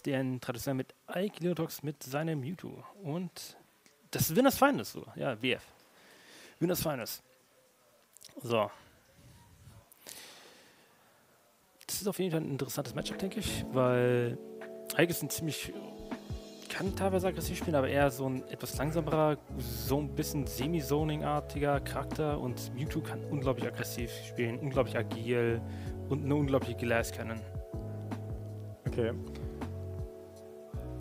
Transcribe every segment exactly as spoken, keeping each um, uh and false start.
S D N traditionell mit Ike, Linotox mit seinem Mewtwo. Und das Winners Finest, so. Ja, W F. Winners Finest. So. Das ist auf jeden Fall ein interessantes Matchup, denke ich, weil Ike ist ein ziemlich, kann teilweise aggressiv spielen, aber eher so ein etwas langsamerer, so ein bisschen semi-zoning-artiger Charakter, und Mewtwo kann unglaublich aggressiv spielen, unglaublich agil und eine unglaubliche Glass Cannon. Okay.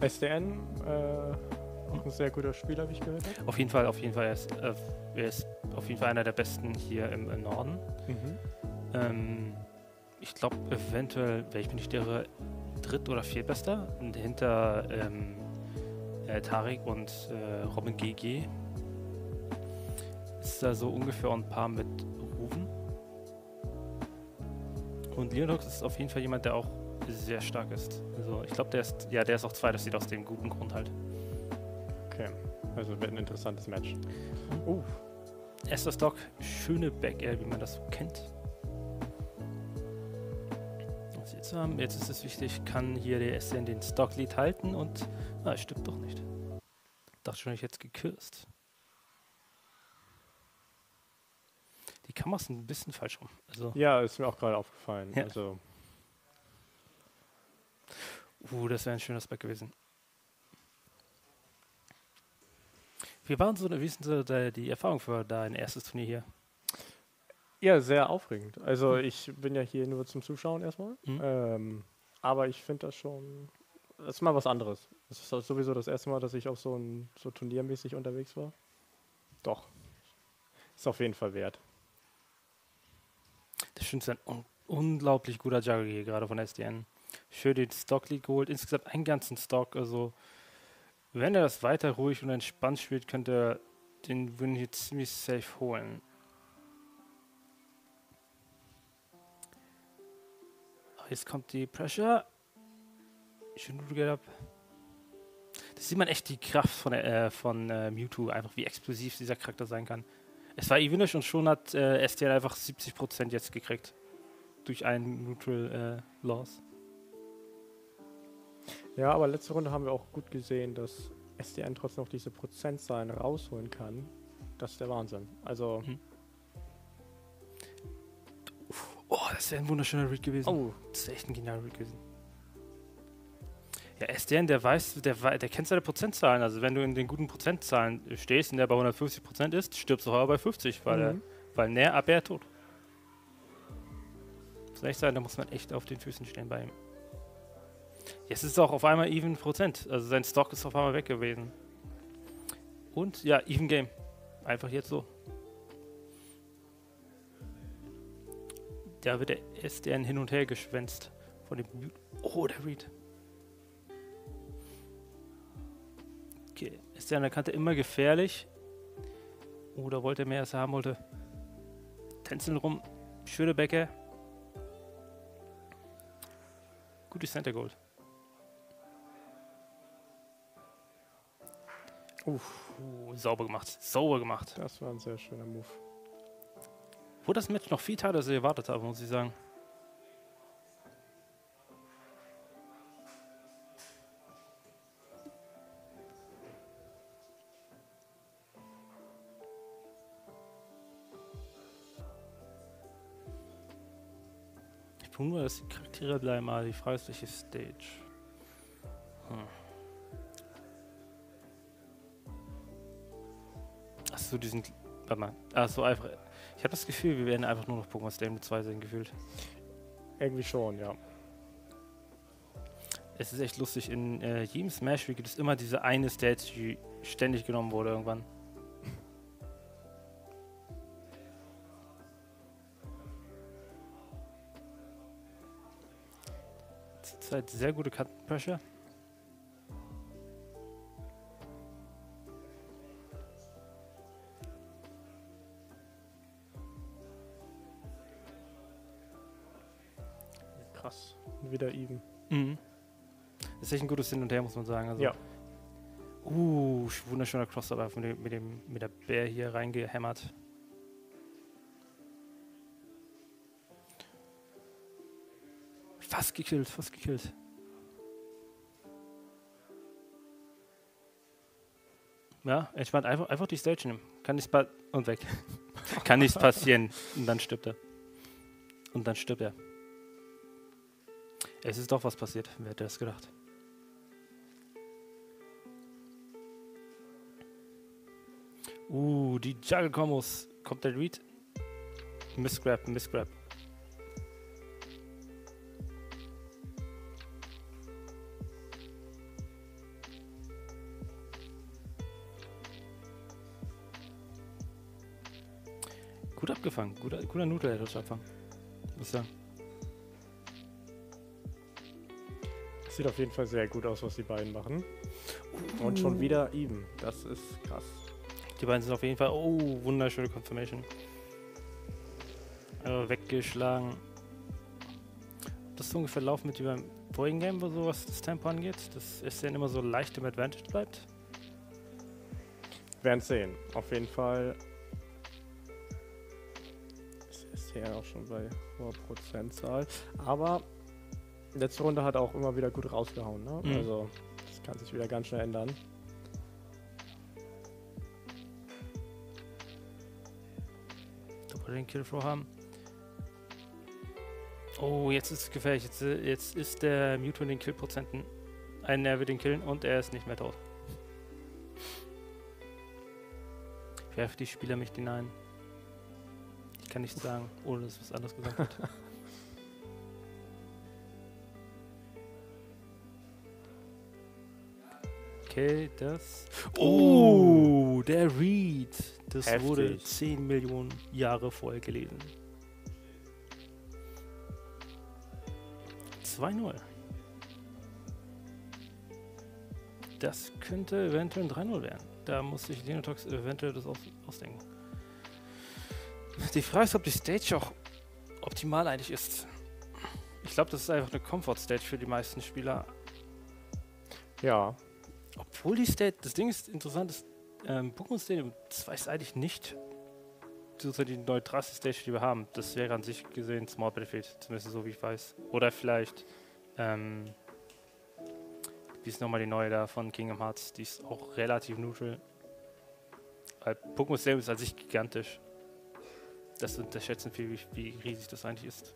S D N, äh, auch ein sehr guter Spieler, wie ich gehört habe. Auf jeden Fall, auf jeden Fall. Er ist, äh, er ist auf jeden Fall einer der besten hier im, im Norden. Mhm. Ähm, ich glaube, eventuell, wenn ich bin nicht der dritt- oder viertbester, hinter ähm, äh, Tarik und äh, Robin G G. Ist da so ungefähr ein paar mit Rufen. Und Linotox ist auf jeden Fall jemand, der auch sehr stark ist. Also ich glaube, der ist, ja, der ist auch zwei, das sieht aus dem guten Grund halt. Okay, also wird ein interessantes Match. Uh. Erster Stock, schöne Back-Air, wie man das so kennt. Was jetzt haben, jetzt ist es wichtig, kann hier der S N den Stock-Lead halten, und na, stimmt doch nicht. Dachte schon, ich hätte jetzt gekürzt. Die Kameras sind ein bisschen falsch rum. Also ja, ist mir auch gerade aufgefallen. Ja. Also Uh, das wäre ein schöner Back gewesen. Wie waren so, wie sind so die Erfahrung für dein erstes Turnier hier? Ja, sehr aufregend. Also mhm. ich bin ja hier nur zum Zuschauen erstmal. Mhm. Ähm, aber ich finde das schon, das ist mal was anderes. Das ist sowieso das erste Mal, dass ich auch so, ein, so turniermäßig unterwegs war. Doch. Ist auf jeden Fall wert. Das stimmt, ein un unglaublich guter Juggle hier gerade von S D N. Schön den Stock League geholt, insgesamt einen ganzen Stock. Also, wenn er das weiter ruhig und entspannt spielt, könnte er den Win hier ziemlich safe holen. Jetzt kommt die Pressure. Schön, du get up. Das sieht man echt die Kraft von, der, äh, von äh, Mewtwo, einfach wie explosiv dieser Charakter sein kann. Es war evenisch und schon hat äh, S T L einfach siebzig Prozent jetzt gekriegt. Durch einen Neutral äh, Loss. Ja, aber letzte Runde haben wir auch gut gesehen, dass S D N trotzdem noch diese Prozentzahlen rausholen kann. Das ist der Wahnsinn. Also. Mhm. Oh, das wäre ein wunderschöner Read gewesen. Oh. Das wäre echt ein genialer Read gewesen. Ja, S D N, der weiß, der, der kennt seine Prozentzahlen. Also, wenn du in den guten Prozentzahlen stehst und der bei hundertfünfzig Prozent ist, stirbst du heuer bei fünfzig, weil, mhm. er, weil näher ab er tot. Das muss echt sein, da muss man echt auf den Füßen stehen bei ihm. Jetzt ist es auch auf einmal even Prozent. Also sein Stock ist auf einmal weg gewesen. Und ja, even Game. Einfach jetzt so. Da wird der S D N hin und her geschwänzt. Von dem. Oh, der Read. Okay, S D N an der Kante immer gefährlich. Oder wollte er mehr, als er haben wollte? Tänzeln rum. Schöne Bäcke. Gutes Center Gold. Uff. Uh, sauber gemacht, sauber gemacht. Das war ein sehr schöner Move. Wo das Match noch viel teilt, als ich erwartet habe, muss ich sagen. Ich bin nur, dass die Charaktere bleiben, aber die Frage ist, welche Stage. Hm. So diesen, warte mal, also einfach, ich habe das Gefühl, wir werden einfach nur noch Pokémon Stadium zwei sein, gefühlt. Irgendwie schon, ja. Es ist echt lustig, in äh, jedem Smash Week gibt es immer diese eine Stage, die ständig genommen wurde irgendwann. Zurzeit sehr gute Cut-Pressure. Wieder even. Mhm. Das ist echt ein gutes Hin und Her, muss man sagen. Also, ja. Uh, wunderschöner Cross-Up von dem, mit, dem, mit der Bär hier reingehämmert. Fast gekillt, fast gekillt. Ja, entspannt. Einfach, einfach die Stage nehmen. Kann nichts passieren. Und weg. Kann nichts passieren. Und dann stirbt er. Und dann stirbt er. Es ist doch was passiert. Wer hätte das gedacht? Uh, die Juggle-Kombos. Kommt der Read? Misgrab, Misgrab. Gut abgefangen. Guter, guter Nudel hätte ich abfangen. Muss sagen. Sieht auf jeden Fall sehr gut aus, was die beiden machen. Uh. Und schon wieder even. Das ist krass. Die beiden sind auf jeden Fall... Oh, wunderschöne Confirmation. Äh, weggeschlagen. Das ist ungefähr laufen mit wie beim vorigen Game, wo so was das Tempo angeht. Das ist dann immer so leicht im Advantage bleibt. Wir werden es sehen. Auf jeden Fall... Ist ja auch schon bei hoher Prozentzahl. Aber... Letzte Runde hat auch immer wieder gut rausgehauen, ne? Mhm. Also, das kann sich wieder ganz schnell ändern. Den Killflow haben. Oh, jetzt ist es gefährlich. Jetzt, jetzt ist der Mewtwo in den Killprozenten. Einen, er wird ihn killen und er ist nicht mehr tot. Werfen die Spieler mich hinein. Ich kann nichts sagen, ohne dass was anderes gesagt wird. Okay, das. Oh, oh, der Read. Das heftig. Wurde zehn Millionen Jahre vorher gelesen. zwei null. Das könnte eventuell ein drei null werden. Da muss sich Linotox eventuell das aus ausdenken. Die Frage ist, ob die Stage auch optimal eigentlich ist. Ich glaube, das ist einfach eine Comfort-Stage für die meisten Spieler. Ja. Obwohl die State, das Ding ist interessant, ist, ähm, Pokémon Stadium zwei ist eigentlich nicht sozusagen die neutralste Stage, die wir haben. Das wäre an sich gesehen Small Battlefield, zumindest so wie ich weiß. Oder vielleicht, ähm, wie ist nochmal die neue da von Kingdom Hearts, die ist auch relativ neutral. Weil Pokémon Stadium ist an sich gigantisch. Das unterschätzen viele, wie, wie riesig das eigentlich ist.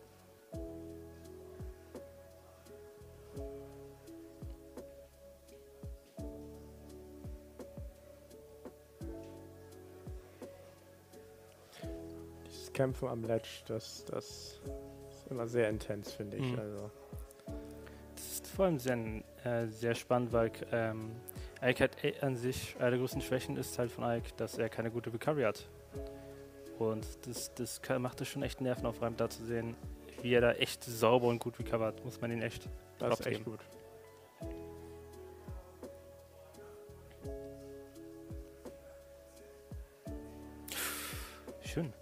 Kämpfen am Ledge, das, das ist immer sehr intens, finde ich. Mhm. Also. Das ist vor allem sehr, äh, sehr spannend, weil ähm, Ike hat äh, an sich, eine der größten Schwächen ist halt von Ike, dass er keine gute Recovery hat. Und das, das kann, macht es schon echt nervenaufreibend, da zu sehen, wie er da echt sauber und gut recovert. Muss man ihn echt Das ist echt gut. Schön.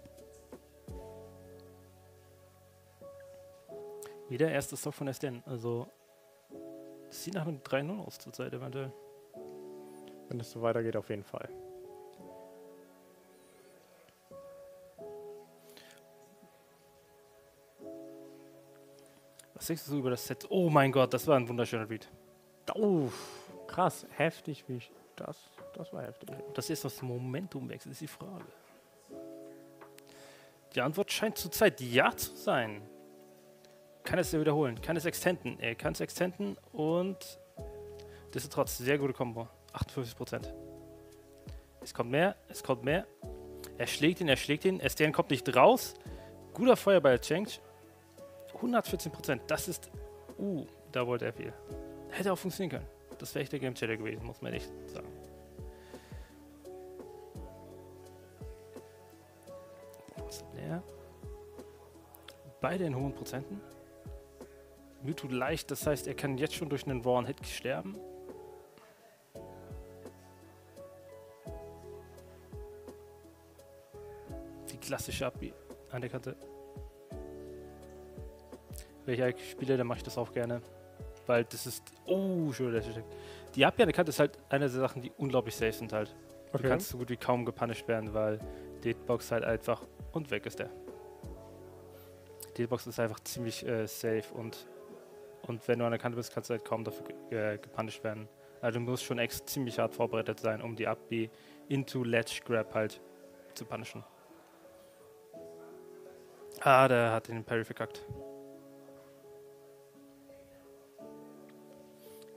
Wieder erste Stock von S D N, also das sieht nach einem drei null aus zurzeit eventuell. Wenn das so weitergeht, auf jeden Fall. Was denkst du so über das Set? Oh mein Gott, das war ein wunderschöner Beat. Oh, krass, heftig wie ich. Das, das war heftig. Das ist das Momentumwechsel, ist die Frage. Die Antwort scheint zurzeit ja zu sein. Kann es wiederholen, kann es extenden, er kann es extenden und das ist trotzdem sehr gute Kombo, achtundfünfzig Prozent. Es kommt mehr, es kommt mehr, er schlägt ihn, er schlägt ihn, S D N kommt nicht raus, guter Feuerball Change, hundertvierzehn Prozent, das ist, uh, da wollte er viel. Hätte auch funktionieren können, das wäre echt der Game Changer gewesen, muss man echt sagen. Leer. Beide in hohen Prozenten. Mewtwo leicht, das heißt, er kann jetzt schon durch einen rawen Hit sterben. Die klassische Abwehr an der Kante. Welcher ich spiele, dann mache ich das auch gerne. Weil das ist... Oh, schön, das ist... Die Abwehr an der Kante ist halt eine der Sachen, die unglaublich safe sind halt. Okay. Du kannst so gut wie kaum gepunished werden, weil die Hitbox halt einfach... Und weg ist der. Die Hitbox ist einfach ziemlich äh, safe und... Und wenn du an der Kante bist, kannst du halt kaum dafür äh, gepunished werden. Also du musst schon echt ziemlich hart vorbereitet sein, um die Up-B into Ledge Grab halt zu punishen. Ah, der hat den Parry verkackt.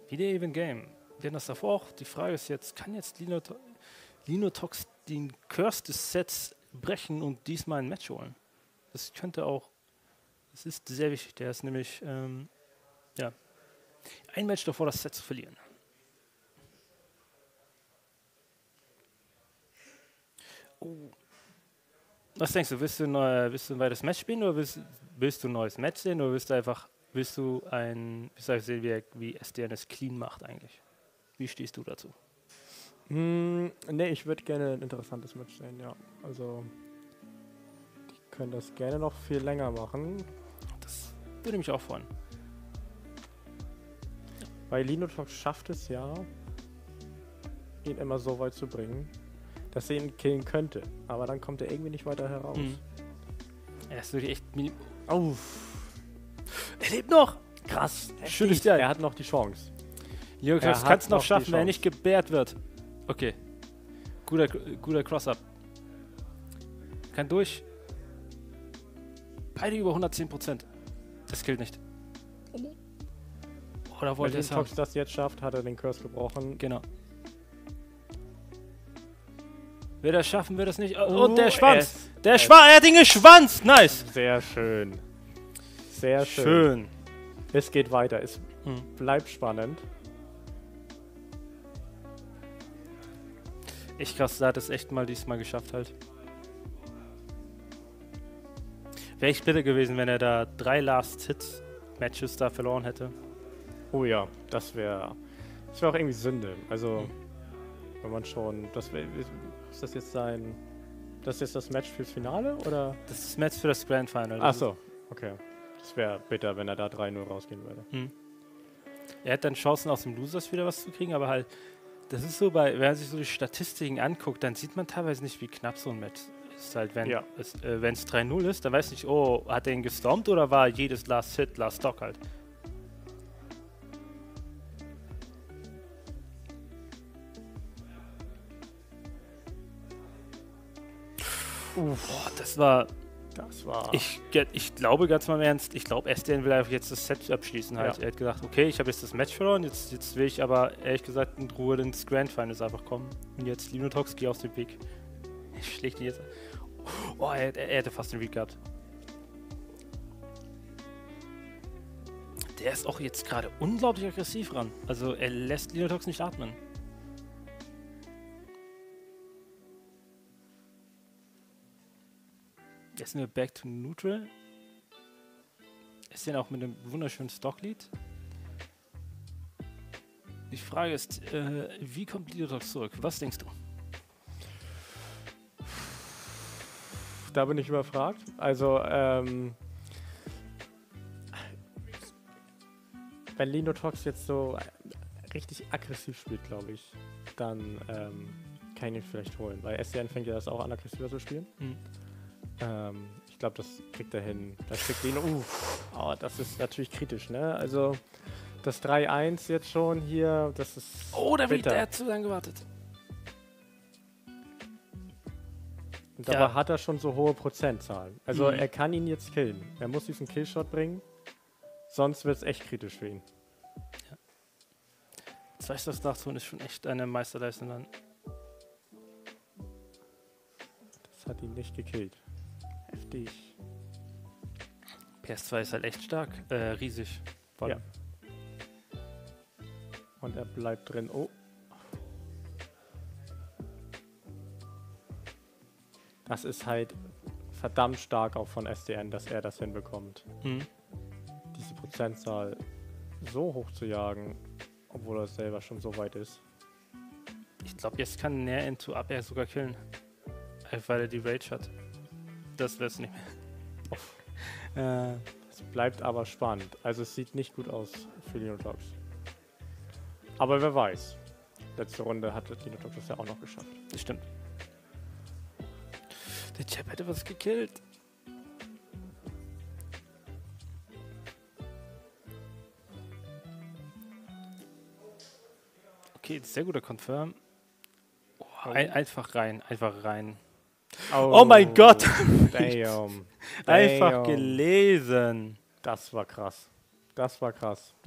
Wieder Even Game. Wir hatten das davor auch. Die Frage ist jetzt, kann jetzt Linotox, Linotox den Curse des Sets brechen und diesmal ein Match holen? Das könnte auch, das ist sehr wichtig. Der ist nämlich, ähm, ja, ein Match davor, das Set zu verlieren. Oh. Was denkst du, willst du, neu, willst du ein weiteres Match spielen oder willst, willst du ein neues Match sehen oder willst du einfach, willst du ein, willst du einfach sehen, wie, er, wie S D N es clean macht eigentlich? Wie stehst du dazu? Mm, ne, ich würde gerne ein interessantes Match sehen, ja. Also, die können das gerne noch viel länger machen. Das würde mich auch freuen. Weil Linotox schafft es ja, ihn immer so weit zu bringen, dass er ihn killen könnte, aber dann kommt er irgendwie nicht weiter heraus. Mhm. Er ist wirklich echt... Auf! Er lebt noch! Krass! Schönes Jahr. Er hat noch die Chance. Leo, das kannst du noch schaffen, wenn er nicht gebärt wird. Okay. Guter, guter Cross-Up. Kann durch. Beide über hundertzehn Prozent. Das killt nicht. Oder wollte er es haben? Wenn Linotox das jetzt schafft, hat er den Curse gebrochen. Genau. Wird er schaffen, wird das nicht. Oh, und der Schwanz! Es, der Schwanz! Er hat ihn geschwanzt! Nice! Sehr schön. Sehr schön. schön. Es geht weiter. Es hm. bleibt spannend. Ich krass, da hat es echt mal diesmal geschafft halt. Wäre echt bitter gewesen, wenn er da drei Last-Hit-Matches da verloren hätte. Oh ja, das wäre. Das wäre auch irgendwie Sünde. Also, hm. wenn man schon. Das wäre. Ist das jetzt sein. Das ist jetzt das Match fürs Finale? Oder? Das ist das Match für das Grand Final. Achso, okay. Das wäre bitter, wenn er da drei null rausgehen würde. Hm. Er hätte dann Chancen aus dem Losers wieder was zu kriegen, aber halt, das ist so bei, wenn man sich so die Statistiken anguckt, dann sieht man teilweise nicht, wie knapp so ein Match ist. Halt, wenn ja. es äh, drei null ist, dann weiß ich nicht, oh, hat er ihn gestormt oder war jedes Last Hit, Last Stock halt. Uff, das war. Das war. Ich, ich glaube ganz mal im Ernst, ich glaube, S D N will einfach jetzt das Set abschließen halt. Ja. Er hat gesagt, okay, ich habe jetzt das Match verloren, jetzt, jetzt will ich aber ehrlich gesagt in Ruhe ins Grand Finals einfach kommen. Und jetzt Linotox, geh aus dem Weg. Er schlägt ihn jetzt. Oh, er, er, er hätte fast den Read gehabt. Der ist auch jetzt gerade unglaublich aggressiv ran. Also er lässt Linotox nicht atmen. Jetzt sind wir back to neutral. Ist denn auch mit einem wunderschönen Stocklied. Die Frage ist, äh, wie kommt Linotox zurück? Was denkst du? Da bin ich überfragt. Also, ähm, wenn Linotox jetzt so richtig aggressiv spielt, glaube ich, dann ähm, kann ich ihn vielleicht holen. Weil S D N fängt ja das auch an, aggressiver zu spielen. Mhm. Ähm, ich glaube, das kriegt er hin. Das kriegt ihn. Uh, oh, das ist natürlich kritisch, ne? Also, das drei eins jetzt schon hier, das ist. Oh, der, der hat zu lange gewartet. Und dabei ja. hat er schon so hohe Prozentzahlen. Also, mhm. er kann ihn jetzt killen. Er muss diesen Killshot bringen. Sonst wird es echt kritisch für ihn. Ja. Das heißt, das Nachzuholen ist schon echt eine Meisterleistung dann. Das hat ihn nicht gekillt. Heftig. P S zwei ist halt echt stark. Äh, riesig. Voll. Ja. Und er bleibt drin. Oh. Das ist halt verdammt stark auch von S D N, dass er das hinbekommt. Mhm. Diese Prozentzahl so hoch zu jagen, obwohl er selber schon so weit ist. Ich glaube, jetzt kann Nair into Up Air sogar killen. Weil er die Rage hat. Das wär's nicht mehr. äh, es bleibt aber spannend. Also es sieht nicht gut aus für Linotox. Aber wer weiß. Letzte Runde hat Linotox das ja auch noch geschafft. Das stimmt. Der Chap hätte was gekillt. Okay, sehr guter Confirm. Oh, ein, einfach rein, einfach rein. Oh, oh mein Gott! Damn. Damn. Einfach gelesen. Das war krass. Das war krass. Das